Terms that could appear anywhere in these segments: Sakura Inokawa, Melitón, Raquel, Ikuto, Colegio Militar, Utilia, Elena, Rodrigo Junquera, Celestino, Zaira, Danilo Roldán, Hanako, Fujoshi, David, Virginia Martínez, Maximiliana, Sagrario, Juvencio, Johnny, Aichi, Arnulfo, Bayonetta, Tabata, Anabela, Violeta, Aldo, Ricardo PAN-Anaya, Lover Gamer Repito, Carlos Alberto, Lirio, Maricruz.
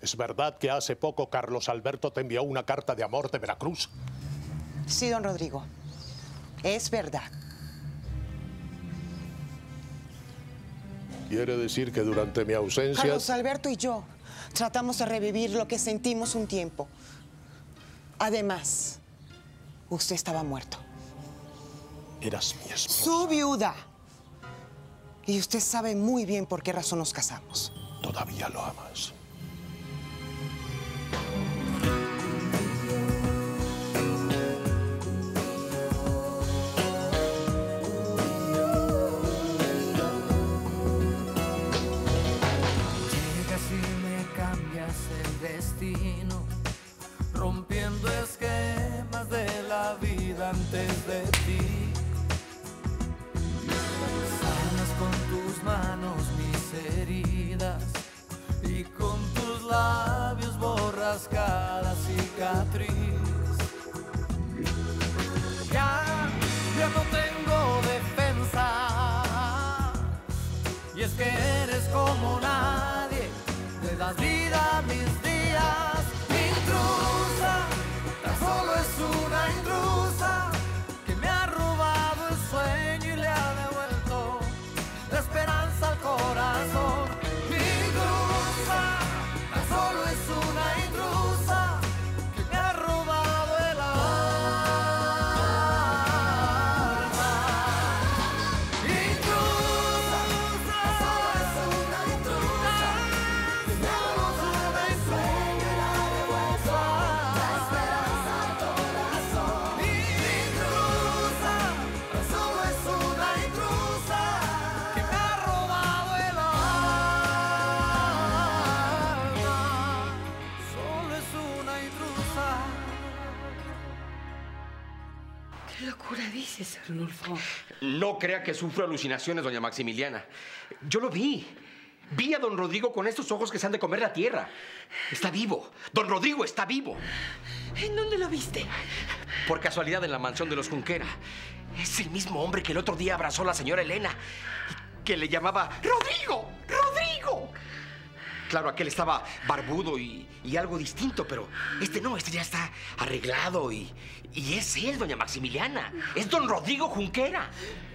¿Es verdad que hace poco Carlos Alberto te envió una carta de amor de Veracruz? Sí, don Rodrigo. Es verdad. Quiere decir que durante mi ausencia... Carlos Alberto y yo tratamos de revivir lo que sentimos un tiempo. Además, usted estaba muerto. Eras mi esposa. Su viuda. Y usted sabe muy bien por qué razón nos casamos. Todavía lo amas. Rompiendo esquemas de la vida antes de ti. Sanas con tus manos mis heridas y con tus labios borras cada cicatriz. Ya no tengo defensa y es que eres como nadie, le das vida a mis días. Solo es una intrusa que me ha robado el sueño y le ha devuelto la esperanza al corazón. Mi intrusa, tan solo es una intrusa que me ha robado el alma. Intrusa, tan solo es una intrusa que me ha robado el sueño y le ha devuelto. Arnulfo. No crea que sufro alucinaciones, doña Maximiliana. Yo lo vi. Vi a don Rodrigo con estos ojos que se han de comer la tierra. Está vivo. Don Rodrigo está vivo. ¿En dónde lo viste? Por casualidad en la mansión de los Junquera. Es el mismo hombre que el otro día abrazó a la señora Elena y que le llamaba ¡Rodrigo! ¡Rodrigo! Claro, aquel estaba barbudo y algo distinto, pero este no, este ya está arreglado y es él, doña Maximiliana. Es don Rodrigo Junquera.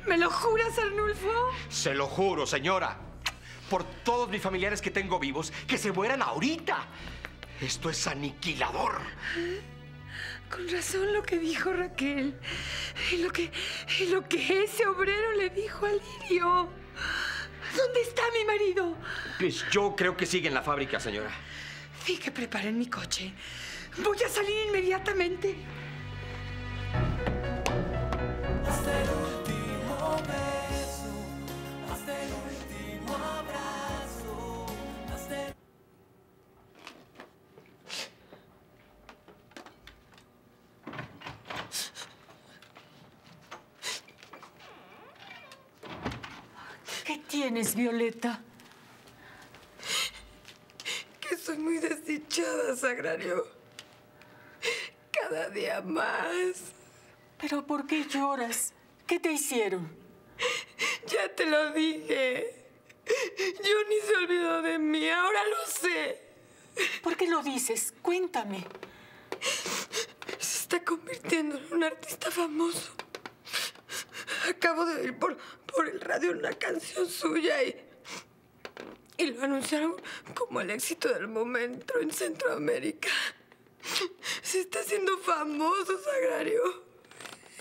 ¿Me lo juras, Arnulfo? Se lo juro, señora. Por todos mis familiares que tengo vivos, que se mueran ahorita. Esto es aniquilador. Con razón lo que dijo Raquel y lo que ese obrero le dijo a Lirio. ¿Dónde está mi marido? Pues yo creo que sigue en la fábrica, señora. Sí, que preparen mi coche. Voy a salir inmediatamente. Hasta el último beso, hasta el último abrazo, hasta el... ¿Qué tienes, Violeta? Que soy muy desdichada, Sagrario. Cada día más. ¿Pero por qué lloras? ¿Qué te hicieron? Ya te lo dije. Johnny se olvidó de mí, ahora lo sé. ¿Por qué lo dices? Cuéntame. Se está convirtiendo en un artista famoso. Acabo de oír por el radio una canción suya y lo anunciaron como el éxito del momento en Centroamérica. Se está haciendo famoso, Sagrario.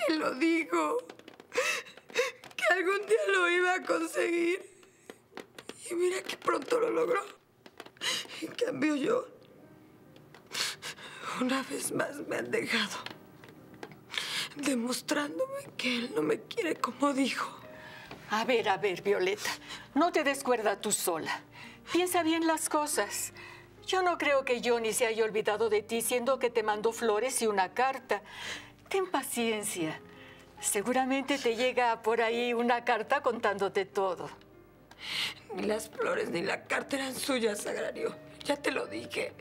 Y lo dijo. Que algún día lo iba a conseguir. Y mira que pronto lo logró. En cambio yo, una vez más me han dejado. Demostrándome que él no me quiere como dijo. A ver, Violeta, no te des cuerda tú sola. Piensa bien las cosas. Yo no creo que Johnny se haya olvidado de ti, siendo que te mandó flores y una carta. Ten paciencia. Seguramente te llega por ahí una carta contándote todo. Ni las flores ni la carta eran suyas, Sagrario. Ya te lo dije.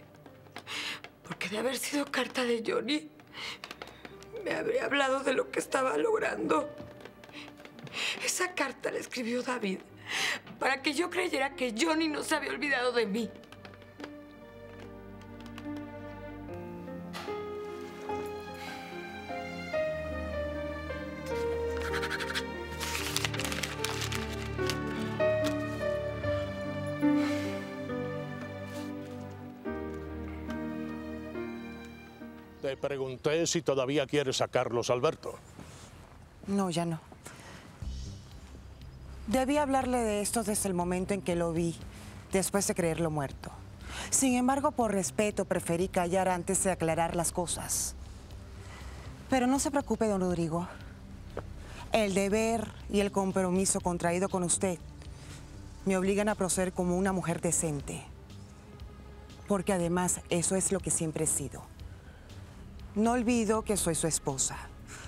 Porque de haber sido carta de Johnny... me habría hablado de lo que estaba logrando. Esa carta la escribió David para que yo creyera que Johnny no se había olvidado de mí. Te pregunté si todavía quieres a Carlos Alberto. No, ya no. Debí hablarle de esto desde el momento en que lo vi, después de creerlo muerto. Sin embargo, por respeto, preferí callar antes de aclarar las cosas. Pero no se preocupe, don Rodrigo. El deber y el compromiso contraído con usted me obligan a proceder como una mujer decente. Porque además, eso es lo que siempre he sido. No olvido que soy su esposa,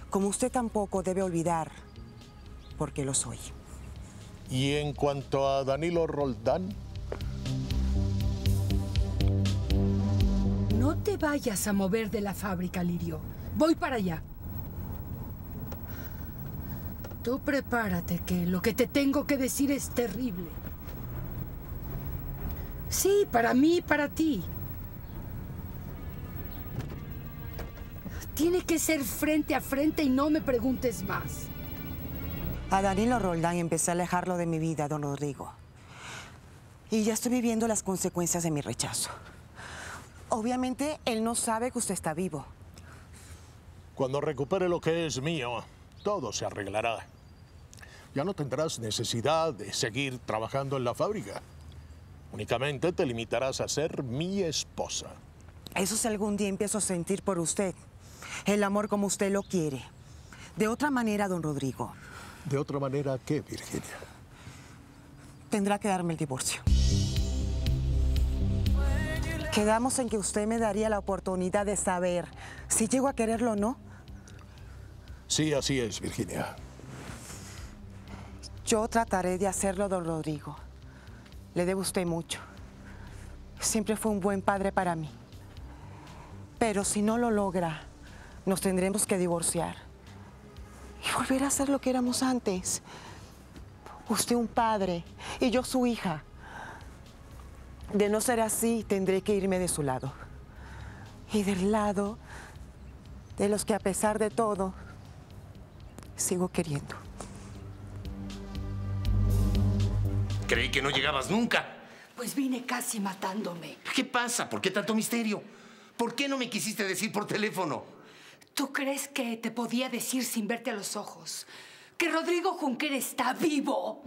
como usted tampoco debe olvidar, porque lo soy. ¿Y en cuanto a Danilo Roldán? No te vayas a mover de la fábrica, Lirio. Voy para allá. Tú prepárate, que lo que te tengo que decir es terrible. Sí, para mí y para ti. Tiene que ser frente a frente y no me preguntes más. A Danilo Roldán empecé a alejarlo de mi vida, don Rodrigo. Y ya estoy viviendo las consecuencias de mi rechazo. Obviamente, él no sabe que usted está vivo. Cuando recupere lo que es mío, todo se arreglará. Ya no tendrás necesidad de seguir trabajando en la fábrica. Únicamente te limitarás a ser mi esposa. Eso si algún día empiezo a sentir por usted el amor como usted lo quiere. De otra manera, don Rodrigo. ¿De otra manera qué, Virginia? Tendrá que darme el divorcio. Quedamos en que usted me daría la oportunidad de saber si llego a quererlo o no. Sí, así es, Virginia. Yo trataré de hacerlo, don Rodrigo. Le debo a usted mucho. Siempre fue un buen padre para mí. Pero si no lo logra, nos tendremos que divorciar y volver a ser lo que éramos antes. Usted un padre y yo su hija. De no ser así, tendré que irme de su lado. Y del lado de los que, a pesar de todo, sigo queriendo. Creí que no llegabas nunca. Pues vine casi matándome. ¿Qué pasa? ¿Por qué tanto misterio? ¿Por qué no me quisiste decir por teléfono? ¿Tú crees que te podía decir sin verte a los ojos que Rodrigo Junquera está vivo?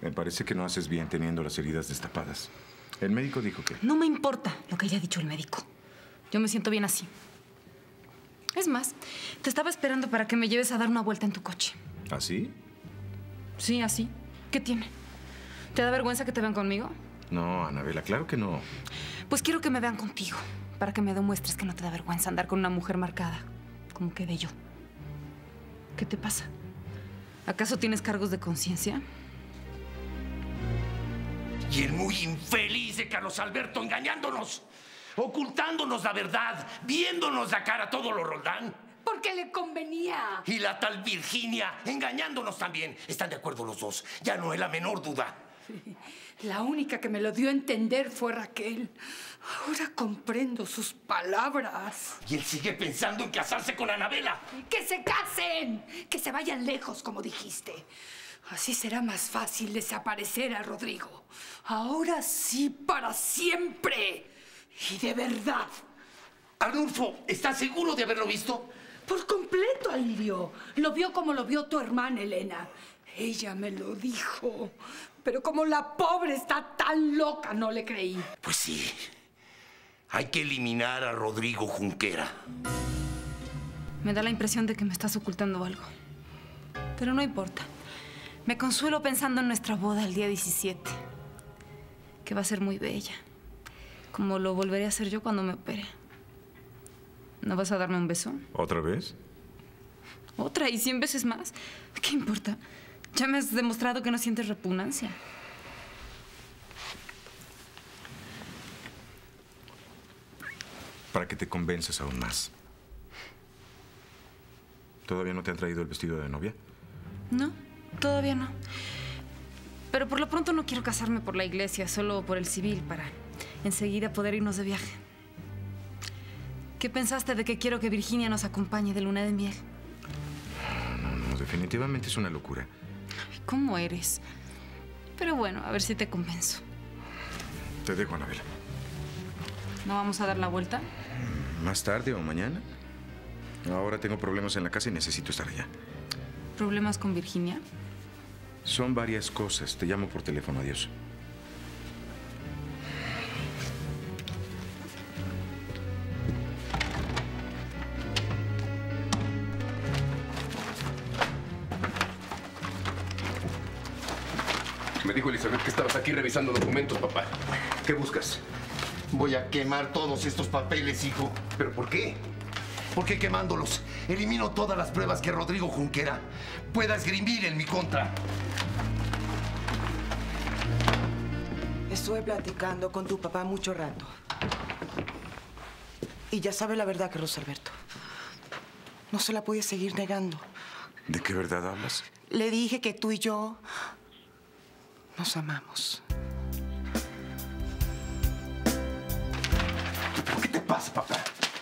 Me parece que no haces bien teniendo las heridas destapadas. El médico dijo que... No me importa lo que haya dicho el médico. Yo me siento bien así. Es más, te estaba esperando para que me lleves a dar una vuelta en tu coche. ¿Así? Sí, así. ¿Qué tiene? ¿Te da vergüenza que te vean conmigo? No, Anabela, claro que no. Pues quiero que me vean contigo, para que me demuestres que no te da vergüenza andar con una mujer marcada, como quedé yo. ¿Qué te pasa? ¿Acaso tienes cargos de conciencia? Y el muy infeliz de Carlos Alberto engañándonos, ocultándonos la verdad, viéndonos la cara a todos los Roldán. Porque le convenía. Y la tal Virginia engañándonos también. Están de acuerdo los dos, ya no hay la menor duda. Sí. La única que me lo dio a entender fue Raquel. Ahora comprendo sus palabras. Y él sigue pensando en casarse con Anabela. ¡Que se casen! ¡Que se vayan lejos, como dijiste! Así será más fácil desaparecer a Rodrigo. Ahora sí, para siempre. Y de verdad. Arnulfo, ¿estás seguro de haberlo visto? Por completo, Alirio. Lo vio como lo vio tu hermana, Elena. Ella me lo dijo. Pero como la pobre está tan loca, no le creí. Pues sí. Hay que eliminar a Rodrigo Junquera. Me da la impresión de que me estás ocultando algo. Pero no importa. Me consuelo pensando en nuestra boda el día 17. Que va a ser muy bella. Como lo volveré a hacer yo cuando me opere. ¿No vas a darme un beso? ¿Otra vez? Otra y 100 veces más. ¿Qué importa? Ya me has demostrado que no sientes repugnancia. Para que te convenzas aún más. ¿Todavía no te han traído el vestido de novia? No, todavía no. Pero por lo pronto no quiero casarme por la iglesia, solo por el civil, para enseguida poder irnos de viaje. ¿Qué pensaste de que quiero que Virginia nos acompañe de luna de miel? No, definitivamente es una locura. ¿Cómo eres? Pero bueno, a ver si te convenzo. Te dejo, Anabela. ¿No vamos a dar la vuelta? Más tarde o mañana. Ahora tengo problemas en la casa y necesito estar allá. ¿Problemas con Virginia? Son varias cosas. Te llamo por teléfono. Adiós. Me dijo Elizabeth que estabas aquí revisando documentos, papá. ¿Qué buscas? Voy a quemar todos estos papeles, hijo. ¿Pero por qué? Porque quemándolos elimino todas las pruebas que Rodrigo Junquera pueda esgrimir en mi contra. Estuve platicando con tu papá mucho rato. Y ya sabe la verdad, Carlos Alberto. No se la puede seguir negando. ¿De qué verdad hablas? Le dije que tú y yo nos amamos. ¿Pero qué te pasa, papá?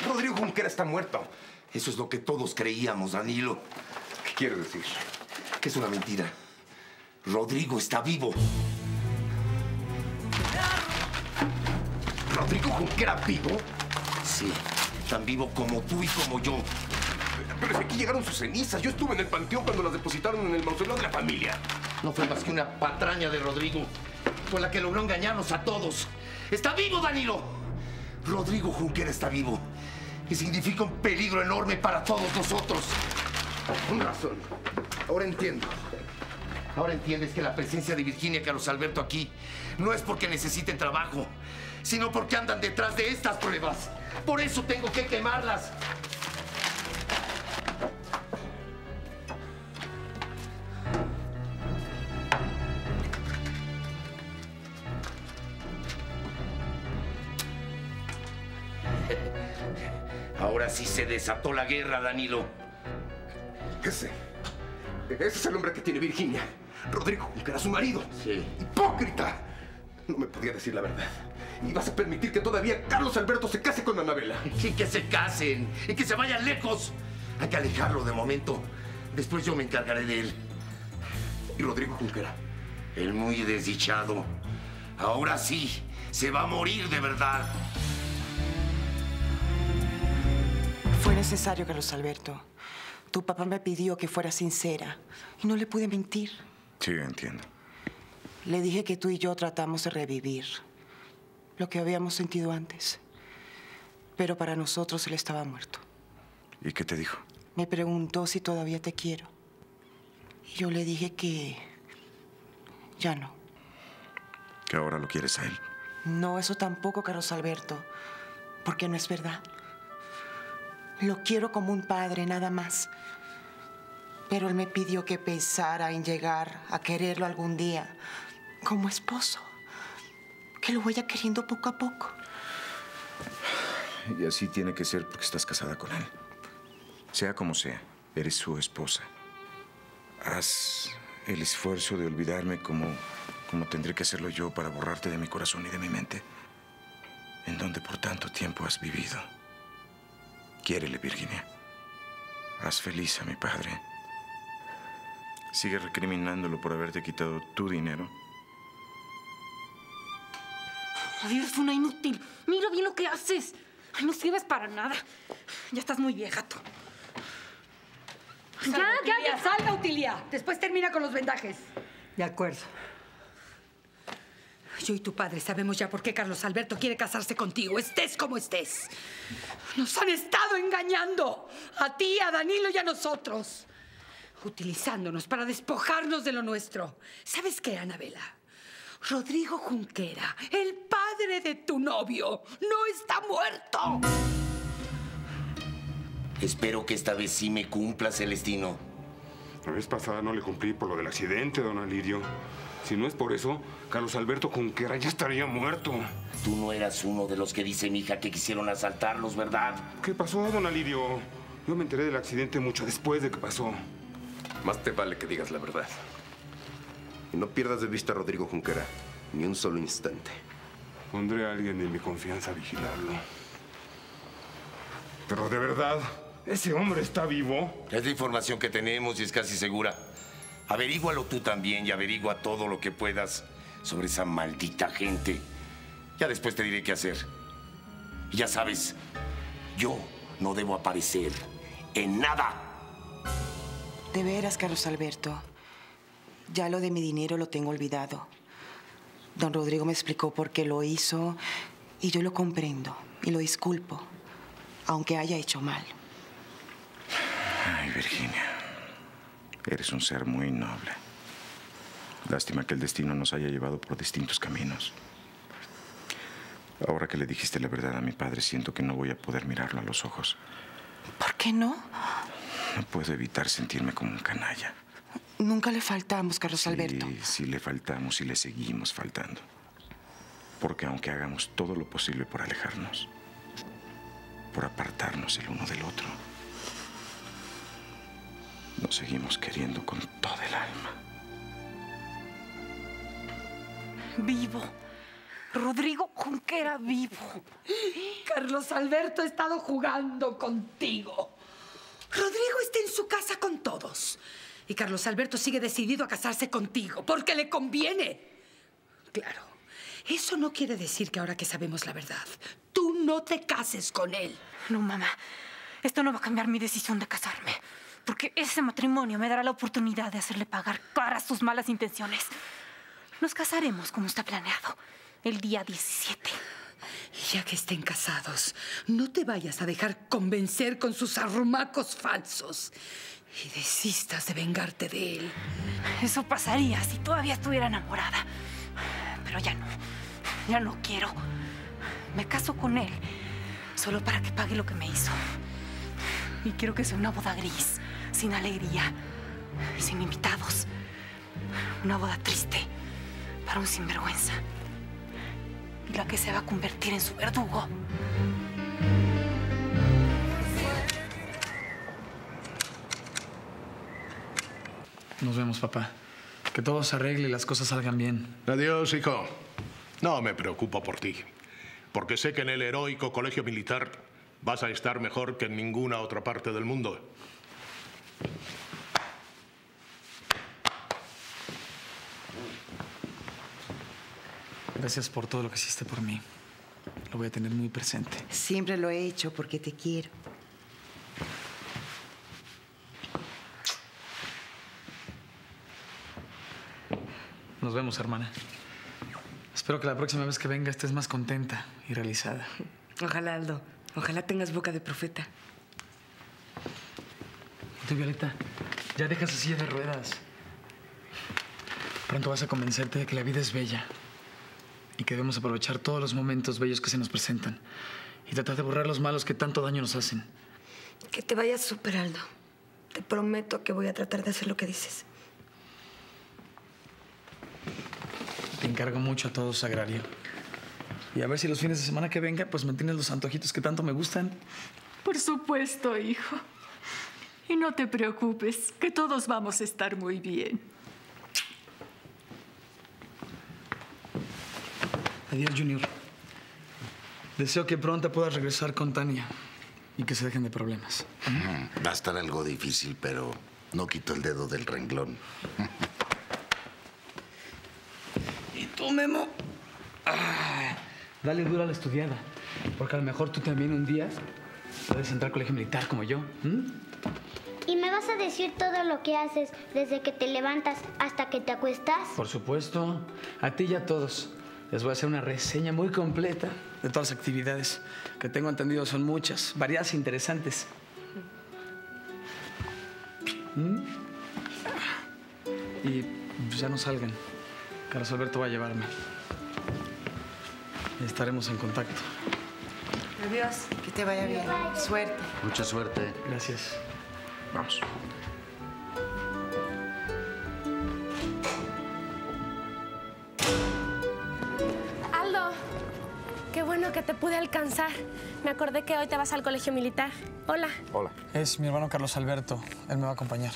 Rodrigo Junquera está muerto. Eso es lo que todos creíamos, Danilo. ¿Qué quieres decir? Que es una mentira. Rodrigo está vivo. ¿Rodrigo Junquera vivo? Sí, tan vivo como tú y como yo. Pero es que aquí llegaron sus cenizas. Yo estuve en el panteón cuando las depositaron en el mausoleo de la familia. No fue más que una patraña de Rodrigo, con la que logró engañarnos a todos. ¡Está vivo, Danilo! Rodrigo Junquera está vivo. Y significa un peligro enorme para todos nosotros. Con razón. Ahora entiendo. Ahora entiendes que la presencia de Virginia y Carlos Alberto aquí no es porque necesiten trabajo, sino porque andan detrás de estas pruebas. Por eso tengo que quemarlas. Ahora sí se desató la guerra, Danilo. Ese es el hombre que tiene Virginia. Rodrigo, que era su marido. Sí. ¡Hipócrita! No me podía decir la verdad. ¿Y vas a permitir que todavía Carlos Alberto se case con Anabela? Sí, que se casen y que se vayan lejos. Hay que alejarlo de momento. Después yo me encargaré de él. ¿Y Rodrigo Junquera? El muy desdichado. Ahora sí, se va a morir de verdad. Fue necesario, Carlos Alberto. Tu papá me pidió que fuera sincera y no le pude mentir. Sí, entiendo. Le dije que tú y yo tratamos de revivir lo que habíamos sentido antes. Pero para nosotros él estaba muerto. ¿Y qué te dijo? Me preguntó si todavía te quiero. Y yo le dije que ya no. ¿Que ahora lo quieres a él? No, eso tampoco, Carlos Alberto, porque no es verdad. Lo quiero como un padre, nada más. Pero él me pidió que pensara en llegar a quererlo algún día como esposo. Que lo vaya queriendo poco a poco. Y así tiene que ser porque estás casada con él. Sea como sea, eres su esposa. Haz el esfuerzo de olvidarme como tendré que hacerlo yo para borrarte de mi corazón y de mi mente. En donde por tanto tiempo has vivido. Quiérele, Virginia. Haz feliz a mi padre. Sigue recriminándolo por haberte quitado tu dinero. Ay, eres una inútil. Mira bien lo que haces. Ay, no sirves para nada. Ya estás muy vieja, tú. Ya, salga, Utilia. Después termina con los vendajes. De acuerdo. Yo y tu padre sabemos ya por qué Carlos Alberto quiere casarse contigo, estés como estés. Nos han estado engañando, a ti, a Danilo y a nosotros, utilizándonos para despojarnos de lo nuestro. ¿Sabes qué, Anabela? Rodrigo Junquera, el padre de tu novio, no está muerto. Espero que esta vez sí me cumpla, Celestino. La vez pasada no le cumplí por lo del accidente, don Alirio. Si no es por eso, Carlos Alberto Junquera ya estaría muerto. Tú no eras uno de los que dice mi hija que quisieron asaltarlos, ¿verdad? ¿Qué pasó, don Alirio? Yo me enteré del accidente mucho después de que pasó. Más te vale que digas la verdad. Y no pierdas de vista a Rodrigo Junquera, ni un solo instante. Pondré a alguien de mi confianza a vigilarlo. Pero de verdad, ¿ese hombre está vivo? Es la información que tenemos y es casi segura. Averígualo tú también y averigua todo lo que puedas sobre esa maldita gente. Ya después te diré qué hacer. Y ya sabes, yo no debo aparecer en nada. De veras, Carlos Alberto. Ya lo de mi dinero lo tengo olvidado. Don Rodrigo me explicó por qué lo hizo y yo lo comprendo y lo disculpo, aunque haya hecho mal. Ay, Virginia, eres un ser muy noble. Lástima que el destino nos haya llevado por distintos caminos. Ahora que le dijiste la verdad a mi padre, siento que no voy a poder mirarlo a los ojos. ¿Por qué no? No puedo evitar sentirme como un canalla. Nunca le faltamos, Carlos Alberto. Sí, le faltamos y le seguimos faltando. Porque aunque hagamos todo lo posible por alejarnos, por apartarnos el uno del otro, nos seguimos queriendo con todo el alma. Vivo. Rodrigo Junquera vivo. Carlos Alberto ha estado jugando contigo. Rodrigo está en su casa con todos. Y Carlos Alberto sigue decidido a casarse contigo porque le conviene. Claro, eso no quiere decir que ahora que sabemos la verdad, tú no te cases con él. No, mamá. Esto no va a cambiar mi decisión de casarme. Porque ese matrimonio me dará la oportunidad de hacerle pagar cara a sus malas intenciones. Nos casaremos como está planeado, el día 17. Ya que estén casados, no te vayas a dejar convencer con sus arrumacos falsos y desistas de vengarte de él. Eso pasaría si todavía estuviera enamorada. Pero ya no quiero. Me caso con él solo para que pague lo que me hizo. Y quiero que sea una boda gris, sin alegría, sin invitados. Una boda triste para un sinvergüenza. Y la que se va a convertir en su verdugo. Nos vemos, papá. Que todo se arregle y las cosas salgan bien. Adiós, hijo. No me preocupo por ti, porque sé que en el heroico Colegio Militar vas a estar mejor que en ninguna otra parte del mundo. Gracias por todo lo que hiciste por mí. Lo voy a tener muy presente. Siempre lo he hecho porque te quiero. Nos vemos, hermana. Espero que la próxima vez que venga estés más contenta y realizada. Ojalá, Aldo. Ojalá tengas boca de profeta. Y tú, Violeta, ya dejas la silla de ruedas. Pronto vas a convencerte de que la vida es bella. Y que debemos aprovechar todos los momentos bellos que se nos presentan y tratar de borrar los malos que tanto daño nos hacen. Que te vayas súper, Aldo. Te prometo que voy a tratar de hacer lo que dices. Te encargo mucho a todos, Sagrario. Y a ver si los fines de semana que venga, pues me tienes los antojitos que tanto me gustan. Por supuesto, hijo. Y no te preocupes, que todos vamos a estar muy bien. Adiós, Junior. Deseo que pronto puedas regresar con Tania y que se dejen de problemas. Va a estar algo difícil, pero no quito el dedo del renglón. ¿Y tú, Memo? Dale duro a la estudiada, porque a lo mejor tú también un día puedes entrar al colegio militar como yo. ¿Y me vas a decir todo lo que haces desde que te levantas hasta que te acuestas? Por supuesto. A ti y a todos. Les voy a hacer una reseña muy completa de todas las actividades que tengo entendido. Son muchas, variadas e interesantes. Y pues, ya no salgan. Carlos Alberto va a llevarme. Estaremos en contacto. Adiós. Que te vaya bien. Suerte. Mucha suerte. Gracias. Vamos. Qué bueno que te pude alcanzar. Me acordé que hoy te vas al colegio militar. Hola. Hola. Es mi hermano Carlos Alberto. Él me va a acompañar.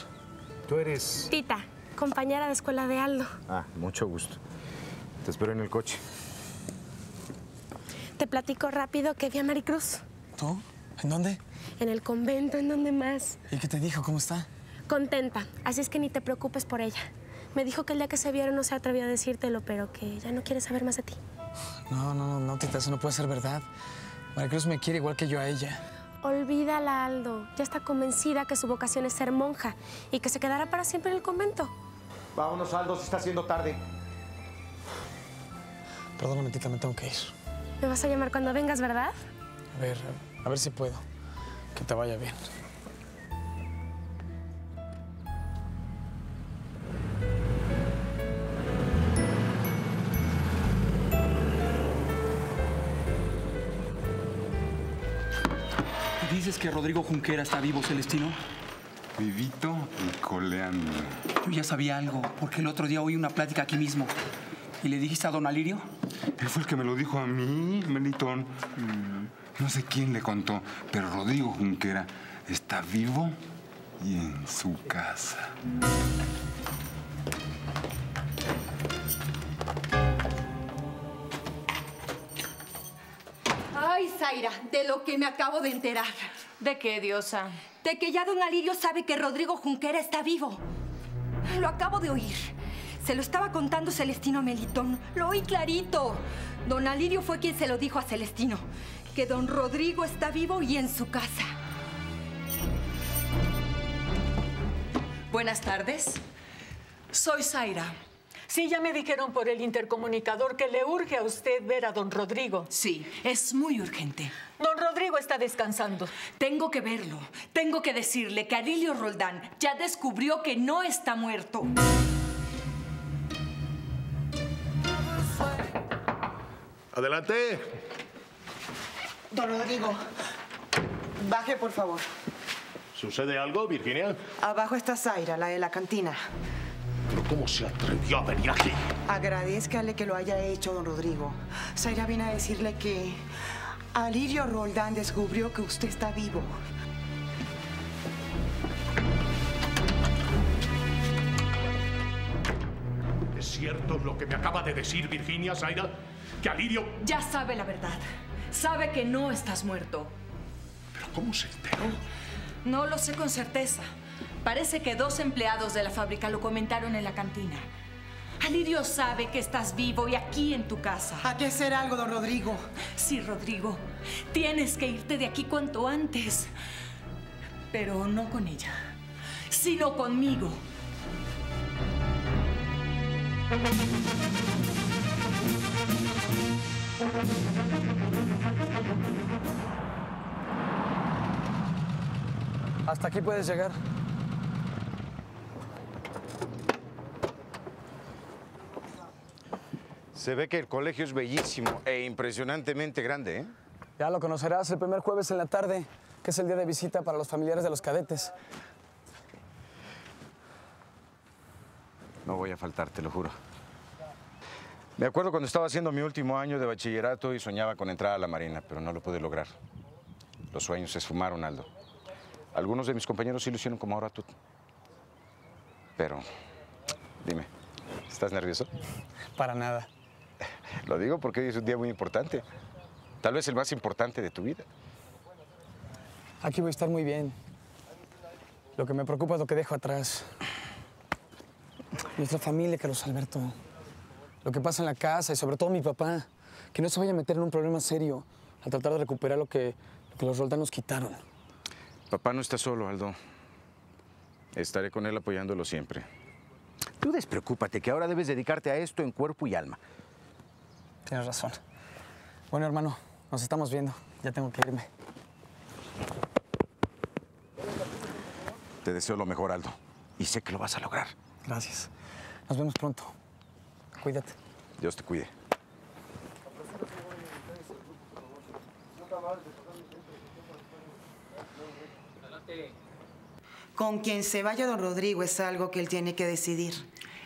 Tú eres... Tita, compañera de escuela de Aldo. Ah, mucho gusto. Te espero en el coche. Te platico rápido que vi a Maricruz. ¿Tú? ¿En dónde? En el convento, ¿en dónde más? ¿Y qué te dijo? ¿Cómo está? Contenta, así es que ni te preocupes por ella. Me dijo que el día que se vieron no se atrevió a decírtelo, pero que ya no quiere saber más de ti. No, Tita, eso no puede ser verdad. Maricruz me quiere igual que yo a ella. Olvídala, Aldo. Ya está convencida que su vocación es ser monja y que se quedará para siempre en el convento. Vámonos, Aldo, se está haciendo tarde. Perdóname, Tita, me tengo que ir. Me vas a llamar cuando vengas, ¿verdad? A ver si puedo. Que te vaya bien. ¿Dices que Rodrigo Junquera está vivo, Celestino? Vivito y coleando. Yo ya sabía algo, porque el otro día oí una plática aquí mismo. ¿Y le dijiste a don Alirio? Él fue el que me lo dijo a mí, Melitón. No sé quién le contó, pero Rodrigo Junquera está vivo y en su casa. Ay, Zaira, de lo que me acabo de enterar. ¿De qué, diosa? De que ya don Alirio sabe que Rodrigo Junquera está vivo. Lo acabo de oír. Se lo estaba contando Celestino a Melitón. Lo oí clarito. Don Alirio fue quien se lo dijo a Celestino. Que don Rodrigo está vivo y en su casa. Buenas tardes. Soy Zaira. Sí, ya me dijeron por el intercomunicador que le urge a usted ver a don Rodrigo. Sí, es muy urgente. Don Rodrigo está descansando. Tengo que verlo. Tengo que decirle que Alirio Roldán ya descubrió que no está muerto. ¡Adelante! Don Rodrigo, baje, por favor. ¿Sucede algo, Virginia? Abajo está Zaira, la de la cantina. ¿Pero cómo se atrevió a venir aquí? Agradézcale que lo haya hecho, don Rodrigo. Zaira viene a decirle que Alirio Roldán descubrió que usted está vivo. ¿Es cierto lo que me acaba de decir, Virginia, Zaira? ¿Que Alirio...? Ya sabe la verdad. Sabe que no estás muerto. ¿Pero cómo se enteró? No lo sé con certeza. Parece que dos empleados de la fábrica lo comentaron en la cantina. Alirio sabe que estás vivo y aquí en tu casa. Hay que hacer algo, don Rodrigo. Sí, Rodrigo. Tienes que irte de aquí cuanto antes. Pero no con ella, sino conmigo. Hasta aquí puedes llegar. Se ve que el colegio es bellísimo e impresionantemente grande, ¿eh? Ya lo conocerás el primer jueves en la tarde, que es el día de visita para los familiares de los cadetes. No voy a faltar, te lo juro. Me acuerdo cuando estaba haciendo mi último año de bachillerato y soñaba con entrar a la Marina, pero no lo pude lograr. Los sueños se esfumaron, Aldo. Algunos de mis compañeros sí lo hicieron como ahora tú. Pero, dime, ¿estás nervioso? Para nada. Lo digo porque hoy es un día muy importante. Tal vez el más importante de tu vida. Aquí voy a estar muy bien. Lo que me preocupa es lo que dejo atrás. Nuestra familia, Carlos Alberto. Lo que pasa en la casa y sobre todo mi papá. Que no se vaya a meter en un problema serio al tratar de recuperar lo que los Roldán nos quitaron. Papá no está solo, Aldo. Estaré con él apoyándolo siempre. Tú despreocúpate, que ahora debes dedicarte a esto en cuerpo y alma. Tienes razón. Bueno, hermano, nos estamos viendo. Ya tengo que irme. Te deseo lo mejor, Aldo. Y sé que lo vas a lograr. Gracias. Nos vemos pronto. Cuídate. Dios te cuide. Con quien se vaya don Rodrigo es algo que él tiene que decidir.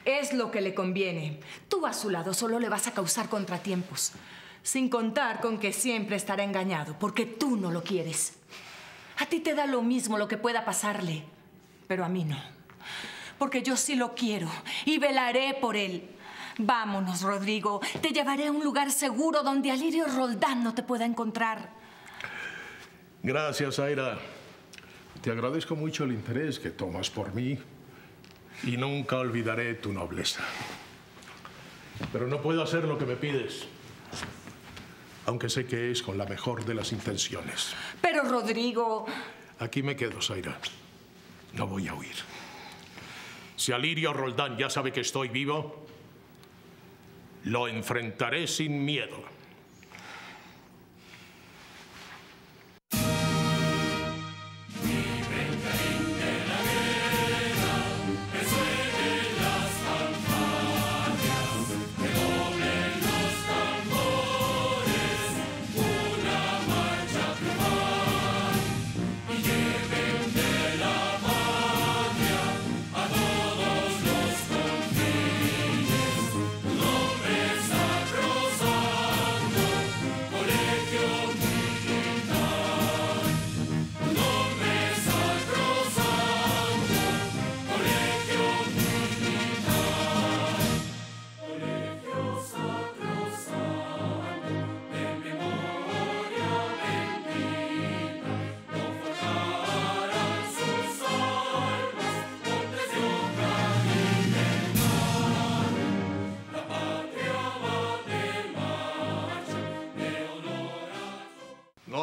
Es lo que le conviene. Tú a su lado solo le vas a causar contratiempos. Sin contar con que siempre estará engañado, porque tú no lo quieres. A ti te da lo mismo lo que pueda pasarle, pero a mí no. Porque yo sí lo quiero y velaré por él. Vámonos, Rodrigo. Te llevaré a un lugar seguro donde Alirio Roldán no te pueda encontrar. Gracias, Zaira. Te agradezco mucho el interés que tomas por mí. y nunca olvidaré tu nobleza. Pero no puedo hacer lo que me pides, aunque sé que es con la mejor de las intenciones. Pero, Rodrigo... Aquí me quedo, Zaira. No voy a huir. Si Alirio Roldán ya sabe que estoy vivo, lo enfrentaré sin miedo.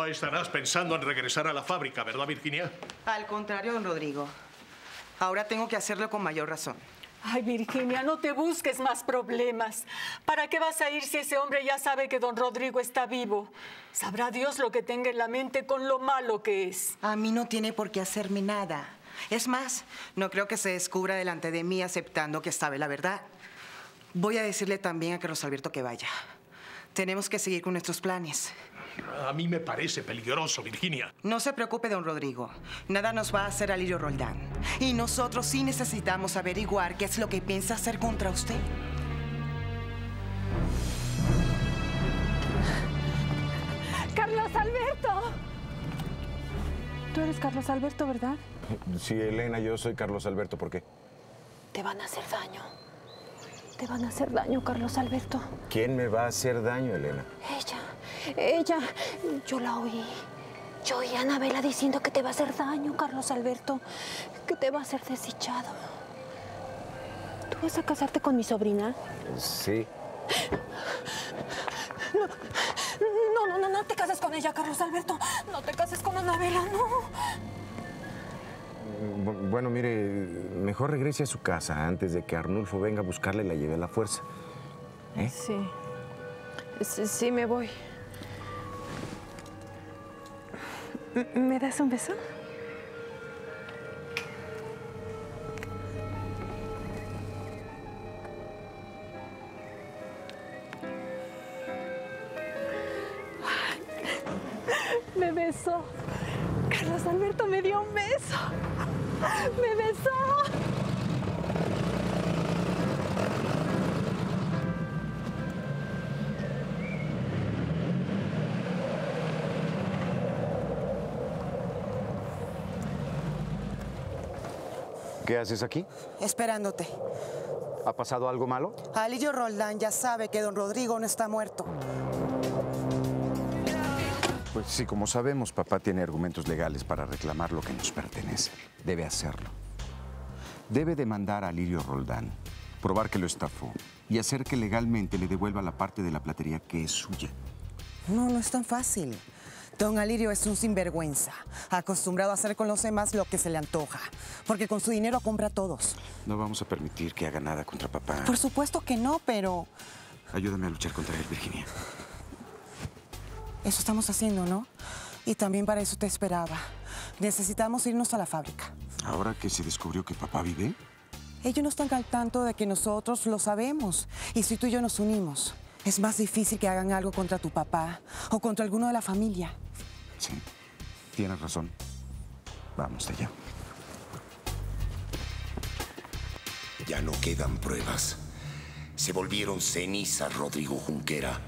Estarás pensando en regresar a la fábrica, ¿verdad, Virginia? Al contrario, don Rodrigo. Ahora tengo que hacerlo con mayor razón. Ay, Virginia, no te busques más problemas. ¿Para qué vas a ir si ese hombre ya sabe que don Rodrigo está vivo? Sabrá Dios lo que tenga en la mente con lo malo que es. A mí no tiene por qué hacerme nada. Es más, no creo que se descubra delante de mí aceptando que sabe la verdad. Voy a decirle también a Carlos Alberto que vaya. Tenemos que seguir con nuestros planes. A mí me parece peligroso, Virginia. No se preocupe, don Rodrigo. Nada nos va a hacer Alirio Roldán. Y nosotros sí necesitamos averiguar qué es lo que piensa hacer contra usted. ¡Carlos Alberto! Tú eres Carlos Alberto, ¿verdad? Sí, Elena, yo soy Carlos Alberto. ¿Por qué? Te van a hacer daño. Te van a hacer daño, Carlos Alberto. ¿Quién me va a hacer daño, Elena? Ella. Ella, yo la oí. Yo oí a Anabela diciendo que te va a hacer daño, Carlos Alberto. Que te va a hacer desdichado. ¿Tú vas a casarte con mi sobrina? Sí. No, no, no, no te cases con ella, Carlos Alberto. No te cases con Anabela, no. Bueno, mire, mejor regrese a su casa antes de que Arnulfo venga a buscarle y la lleve a la fuerza. ¿Eh? Sí. Sí, me voy. ¿Me das un beso? Me besó. Carlos Alberto me dio un beso. Me besó. ¿Qué haces aquí? Esperándote. ¿Ha pasado algo malo? Alirio Roldán ya sabe que don Rodrigo no está muerto. Pues sí, como sabemos, papá tiene argumentos legales para reclamar lo que nos pertenece. Debe hacerlo. Debe demandar a Alirio Roldán, probar que lo estafó y hacer que legalmente le devuelva la parte de la platería que es suya. No, no es tan fácil. Don Alirio es un sinvergüenza, acostumbrado a hacer con los demás lo que se le antoja, porque con su dinero compra a todos. No vamos a permitir que haga nada contra papá. Por supuesto que no, pero... Ayúdame a luchar contra él, Virginia. Eso estamos haciendo, ¿no? Y también para eso te esperaba. Necesitamos irnos a la fábrica. ¿Ahora que se descubrió que papá vive? Ellos no están al tanto de que nosotros lo sabemos, y si tú y yo nos unimos... Es más difícil que hagan algo contra tu papá o contra alguno de la familia. Sí, tienes razón. Vamos allá. Ya no quedan pruebas. Se volvieron cenizas, Rodrigo Junquera.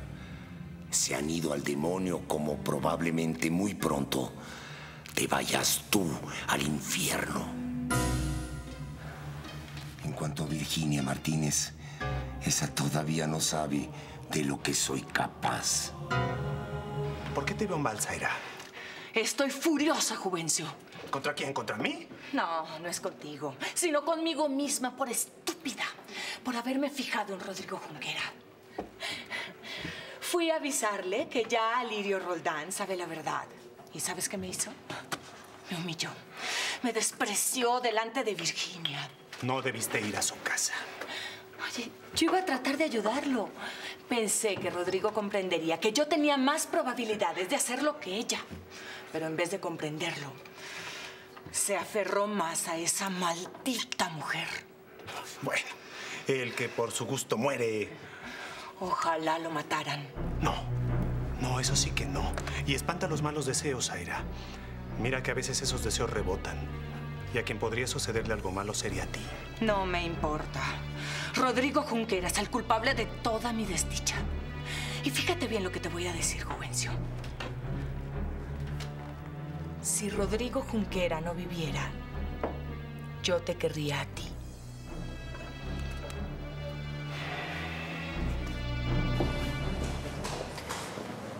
Se han ido al demonio como probablemente muy pronto te vayas tú al infierno. En cuanto a Virginia Martínez, esa todavía no sabe... de lo que soy capaz. ¿Por qué te veo mal, Zaira? Estoy furiosa, Juvencio. ¿Contra quién? ¿Contra mí? No, no es contigo, sino conmigo misma por estúpida, por haberme fijado en Rodrigo Junquera. Fui a avisarle que ya Alirio Roldán sabe la verdad. ¿Y sabes qué me hizo? Me humilló. Me despreció delante de Virginia. No debiste ir a su casa. Oye, yo iba a tratar de ayudarlo. Pensé que Rodrigo comprendería que yo tenía más probabilidades de hacerlo que ella. Pero en vez de comprenderlo, se aferró más a esa maldita mujer. Bueno, el que por su gusto muere... Ojalá lo mataran. No, no, eso sí que no. Y espanta los malos deseos, Zaira. Mira que a veces esos deseos rebotan. Y a quien podría sucederle algo malo sería a ti. No me importa. Rodrigo Junquera es el culpable de toda mi desdicha. Y fíjate bien lo que te voy a decir, Juvencio. Si Rodrigo Junquera no viviera, yo te querría a ti.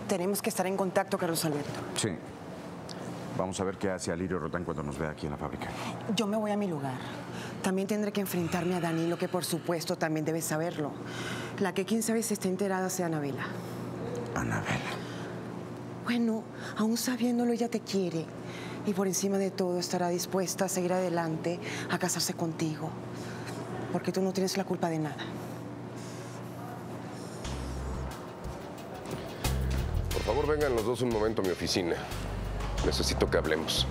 Tenemos que estar en contacto, Carlos Alberto. Sí. Vamos a ver qué hace Alirio Roldán cuando nos vea aquí en la fábrica. Yo me voy a mi lugar. También tendré que enfrentarme a Danilo, que por supuesto también debe saberlo. La que quién sabe si está enterada sea Anabela. ¿Anabela? Bueno, aún sabiéndolo, ella te quiere. Y por encima de todo estará dispuesta a seguir adelante, a casarse contigo. Porque tú no tienes la culpa de nada. Por favor, vengan los dos un momento a mi oficina. Necesito que hablemos.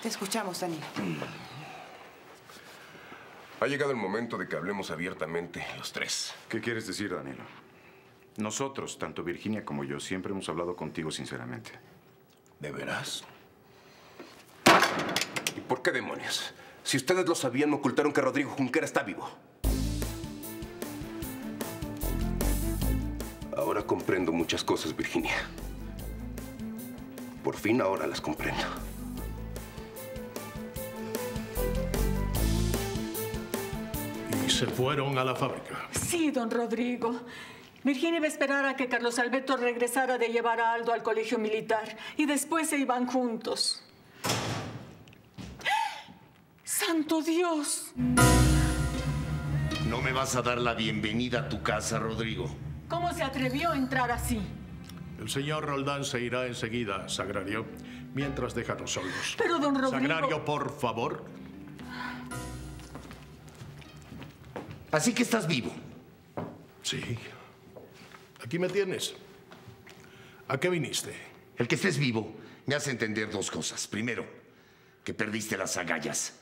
Te escuchamos, Dani. Ha llegado el momento de que hablemos abiertamente, los tres. ¿Qué quieres decir, Danilo? Nosotros, tanto Virginia como yo, siempre hemos hablado contigo sinceramente. ¿De veras? ¿Y por qué demonios? Si ustedes lo sabían, me ocultaron que Rodrigo Junquera está vivo. Ahora comprendo muchas cosas, Virginia. Por fin ahora las comprendo. ¿Y se fueron a la fábrica? Sí, don Rodrigo. Virginia iba a esperar a que Carlos Alberto regresara de llevar a Aldo al Colegio Militar y después se iban juntos. ¡Santo Dios! No me vas a dar la bienvenida a tu casa, Rodrigo. ¿Cómo se atrevió a entrar así? El señor Roldán se irá enseguida, Sagrario, mientras déjanos solos. Pero, don Rodrigo... Sagrario, por favor. Así que estás vivo. Sí. Aquí me tienes. ¿A qué viniste? El que estés vivo me hace entender dos cosas. Primero, que perdiste las agallas.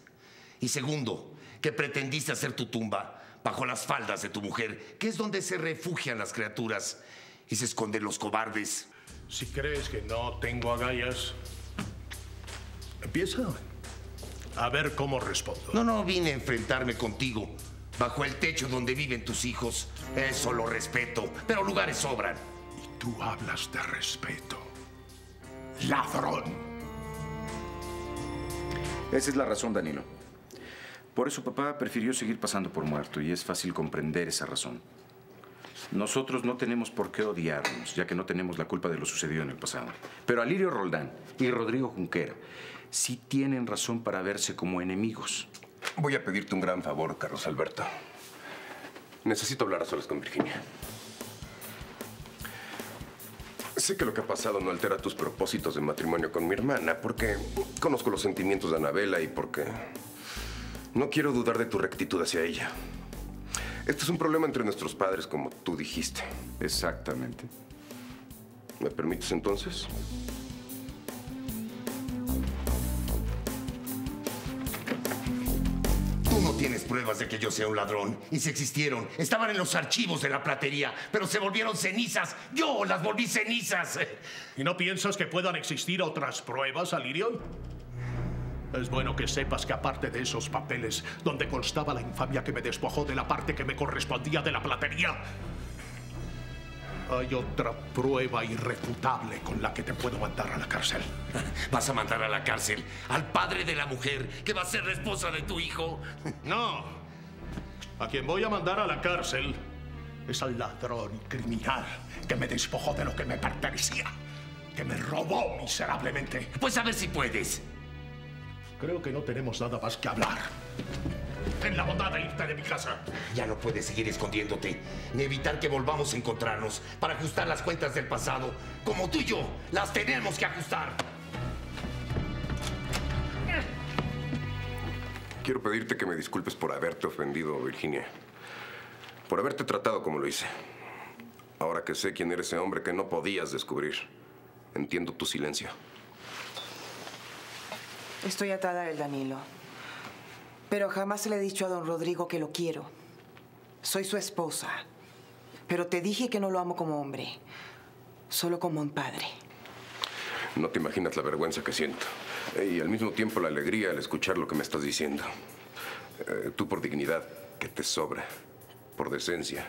Y segundo, que pretendiste hacer tu tumba bajo las faldas de tu mujer, que es donde se refugian las criaturas y se esconden los cobardes. Si crees que no tengo agallas, empieza a ver cómo respondo. No, no, vine a enfrentarme contigo. Bajo el techo donde viven tus hijos. Eso lo respeto, pero lugares sobran. Y tú hablas de respeto. ¡Ladrón! Esa es la razón, Danilo. Por eso papá prefirió seguir pasando por muerto, y es fácil comprender esa razón. Nosotros no tenemos por qué odiarnos, ya que no tenemos la culpa de lo sucedido en el pasado. Pero Alirio Roldán y Rodrigo Junquera sí tienen razón para verse como enemigos. Voy a pedirte un gran favor, Carlos Alberto. Necesito hablar a solas con Virginia. Sé que lo que ha pasado no altera tus propósitos de matrimonio con mi hermana, porque conozco los sentimientos de Anabela y porque no quiero dudar de tu rectitud hacia ella. Este es un problema entre nuestros padres, como tú dijiste. Exactamente. ¿Me permites entonces? Tienes pruebas de que yo sea un ladrón. Y si existieron, estaban en los archivos de la platería, pero se volvieron cenizas. Yo las volví cenizas. ¿Y no piensas que puedan existir otras pruebas, Alirio? Es bueno que sepas que aparte de esos papeles donde constaba la infamia que me despojó de la parte que me correspondía de la platería, Hay otra prueba irrefutable con la que te puedo mandar a la cárcel. ¿Vas a mandar a la cárcel al padre de la mujer que va a ser la esposa de tu hijo? No. A quien voy a mandar a la cárcel es al ladrón y criminal que me despojó de lo que me pertenecía, que me robó miserablemente. Pues a ver si puedes. Creo que no tenemos nada más que hablar. Ten la bondad de irte de mi casa. Ya no puedes seguir escondiéndote, ni evitar que volvamos a encontrarnos para ajustar las cuentas del pasado. Como tú y yo, las tenemos que ajustar. Quiero pedirte que me disculpes por haberte ofendido, Virginia. Por haberte tratado como lo hice. Ahora que sé quién era ese hombre que no podías descubrir, entiendo tu silencio. Estoy atada del Danilo. Pero jamás le he dicho a don Rodrigo que lo quiero. Soy su esposa. Pero te dije que no lo amo como hombre, solo como un padre. No te imaginas la vergüenza que siento. Y al mismo tiempo la alegría al escuchar lo que me estás diciendo. Tú por dignidad, que te sobra. Por decencia.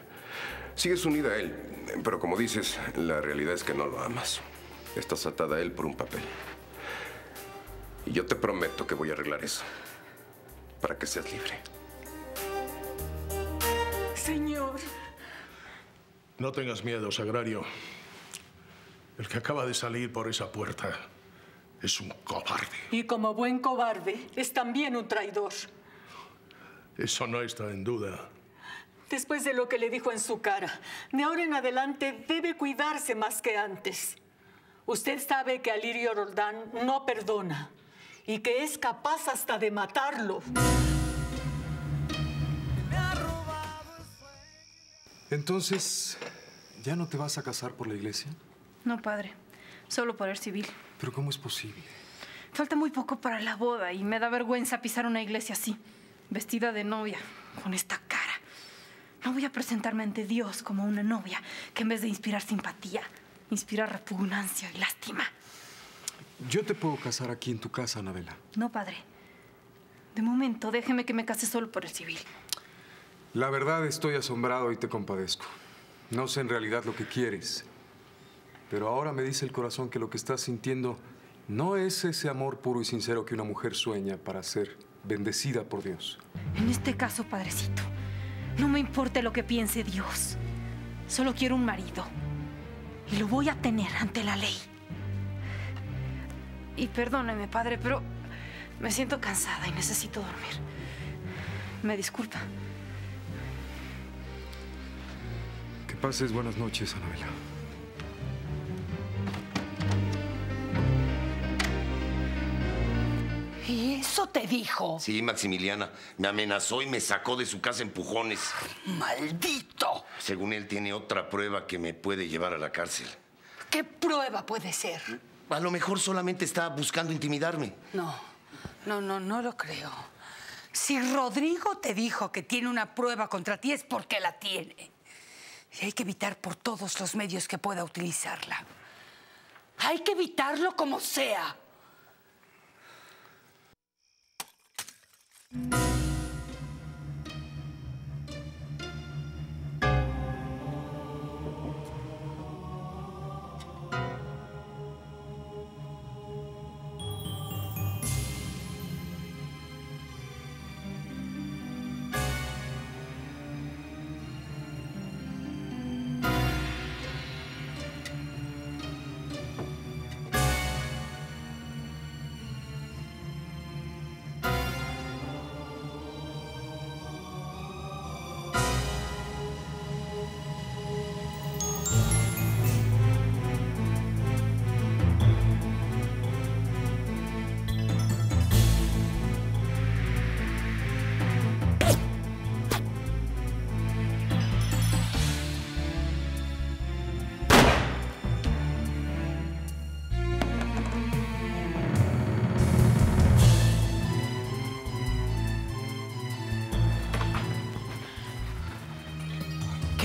Sigues unida a él. Pero como dices, la realidad es que no lo amas. Estás atada a él por un papel. Y yo te prometo que voy a arreglar eso. Para que seas libre. Señor. No tengas miedo, Sagrario. El que acaba de salir por esa puerta es un cobarde. Y como buen cobarde, es también un traidor. Eso no está en duda. Después de lo que le dijo en su cara, de ahora en adelante debe cuidarse más que antes. Usted sabe que Alirio Roldán no perdona. Y que es capaz hasta de matarlo. Entonces, ¿ya no te vas a casar por la iglesia? No, padre. Solo por el civil. ¿Pero cómo es posible? Falta muy poco para la boda y me da vergüenza pisar una iglesia así, vestida de novia, con esta cara. No voy a presentarme ante Dios como una novia que en vez de inspirar simpatía, inspira repugnancia y lástima. Yo te puedo casar aquí en tu casa, Anabela. No, padre. De momento, déjeme que me case solo por el civil. La verdad, estoy asombrado y te compadezco. No sé en realidad lo que quieres. Pero ahora me dice el corazón que lo que estás sintiendo no es ese amor puro y sincero que una mujer sueña para ser bendecida por Dios. En este caso, padrecito, no me importa lo que piense Dios. Solo quiero un marido. Y lo voy a tener ante la ley. Y perdóneme, padre, pero me siento cansada y necesito dormir. Me disculpa. Que pases buenas noches, Anabela. ¿Y eso te dijo? Sí, Maximiliana. Me amenazó y me sacó de su casa en empujones. ¡Maldito! Según él, tiene otra prueba que me puede llevar a la cárcel. ¿Qué prueba puede ser? A lo mejor solamente está buscando intimidarme. No lo creo. Si Rodrigo te dijo que tiene una prueba contra ti, es porque la tiene. Y hay que evitar por todos los medios que pueda utilizarla. Hay que evitarlo como sea.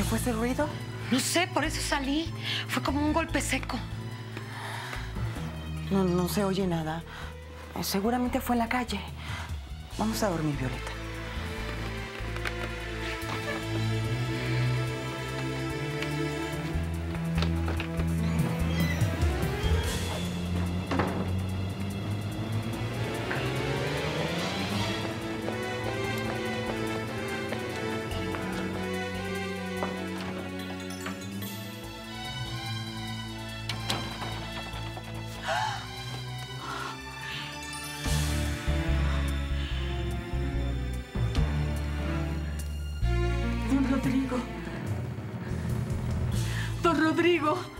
¿Fue ese ruido? No sé, por eso salí. Fue como un golpe seco. No se oye nada. Seguramente fue en la calle. Vamos a dormir, Violeta. Rodrigo.